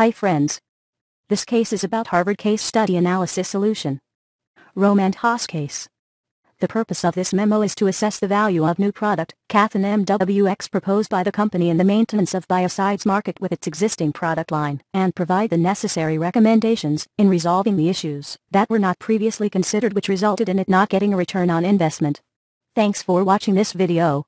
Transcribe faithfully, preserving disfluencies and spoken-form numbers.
Hi friends. This case is about Harvard case study analysis solution. Rohm and Haas case. The purpose of this memo is to assess the value of new product, Kathon M W X, proposed by the company in the maintenance of biocides market with its existing product line, and provide the necessary recommendations in resolving the issues that were not previously considered, which resulted in it not getting a return on investment. Thanks for watching this video.